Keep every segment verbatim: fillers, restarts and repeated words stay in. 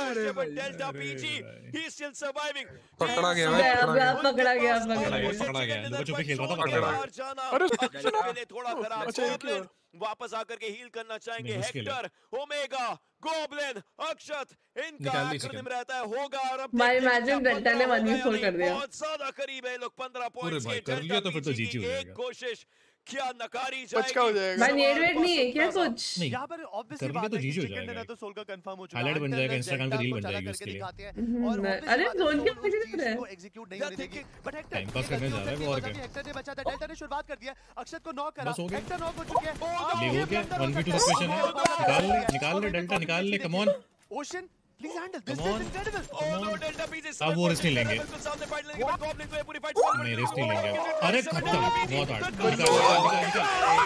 पकड़ा गया पकड़ा गया पकड़ा गया अरे वापस आकर के हील करना चाहेंगे हेक्टर, ओमेगा, गोब्लिन, अक्षत, इनका आक्रमण रहता है होगा और अब माय इमेजिन डेल्टा ने वन फोर कर दिया। बहुत ज्यादा करीब है लोग पंद्रह पॉइंट्स के कर लिया तो फिर तो जीत ही जाएगा। एक कोशिश क्या नकारी जाएगी भाई नेडवेट नहीं है क्या कुछ यहां पर ऑब्वियसली बात है सेकंड है तो सोल का कंफर्म हो चुका है हाईलाइट बन जाएगा इंस्टाग्राम पे रील बन जाएगी उसके लिए और अरे सोल के मुझे नहीं है एग्जीक्यूट नहीं होने देंगे बट हेक्टर टाइम पास करने जा रहा है और क्या हेक्टर ने बचा था डेल्टा ने शुरुआत कर दिया अक्षत को नॉक करा हेक्टर नॉक हो चुके हैं ले हो गया वन वी टू का क्वेश्चन है निकाल ले निकाल ले डेल्टा निकाल ले come on ocean please handle this is incredible oh no delta पीछे से अब वो रिस्क नहीं लेंगे गोब्लिन को ये पूरी फाइट नहीं रिस्क नहीं लेंगे अरे खत्म बहुत हार्ड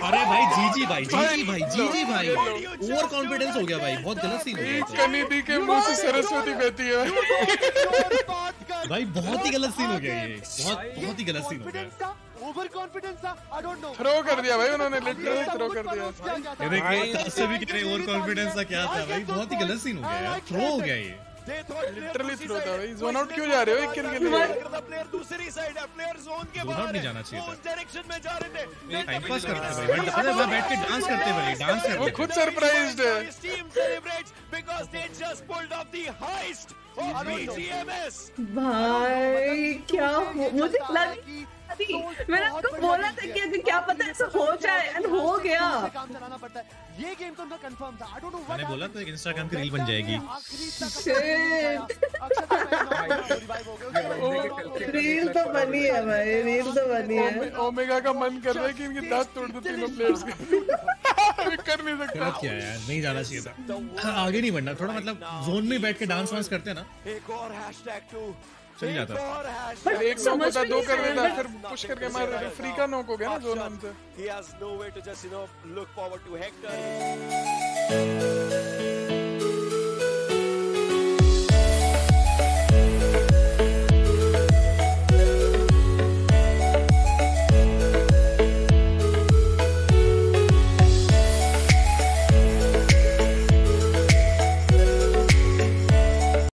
अरे भाई जीजी भाई जीजी भाई जीजी भाई ओवर कॉन्फिडेंस हो गया भाई बहुत गलत सीन एक कनी दी के मुंह से सरस्वती बहती है भाई बहुत ही गलत सीन हो गया ये बहुत बहुत ही गलत सीन हो गया ओवर कॉन्फिडेंस था आई डोंट नो थ्रो कर दिया भाई उन्होंने लिटरली थ्रो कर दिया भाई इससे भी कितने ओवर कॉन्फिडेंस था क्या था भाई बहुत ही गलत सीन हो गया थ्रो हो गया ये लिटरली थ्रो था भाई जोन आउट क्यों जा रहे हो एक किल के लिए प्लेयर दूसरी साइड है प्लेयर जोन के बाहर नहीं जाना चाहिए उस डायरेक्शन में जा रहे थे टाइम पास करते भाई अरे भाई बैठ के डांस करते भाई डांस करते वो खुद सरप्राइज्ड है team celebrates because they just pulled off the heist of G M S भाई क्या मुझे लग मैंने आपको बोला था कि क्या पता ऐसा हो जाए और हो गया काम चलाना पड़ता है ये गेम तो उनका कंफर्म था आई डोंट नो व्हाट मैंने बोला था एक इंस्टाग्राम की रील बन जाएगी रील तो बनी है भाई रील तो बनी है ओमेगा का मन कर रहा है कि इनके दांत तोड़ दो तीनों प्लेयर्स के कर नहीं सकता क्या यार नहीं जाना चाहिए था आगे नहीं बढ़ना थोड़ा मतलब जोन में बैठ के डांस वांस करते हैं ना एक और हैशटैग टू चल जाता पर एक समझ में दो कर देता फिर पुश करके मार देता फ्री का नॉक हो गया ना जोन हमसे ही has no way to just you know look forward to Hector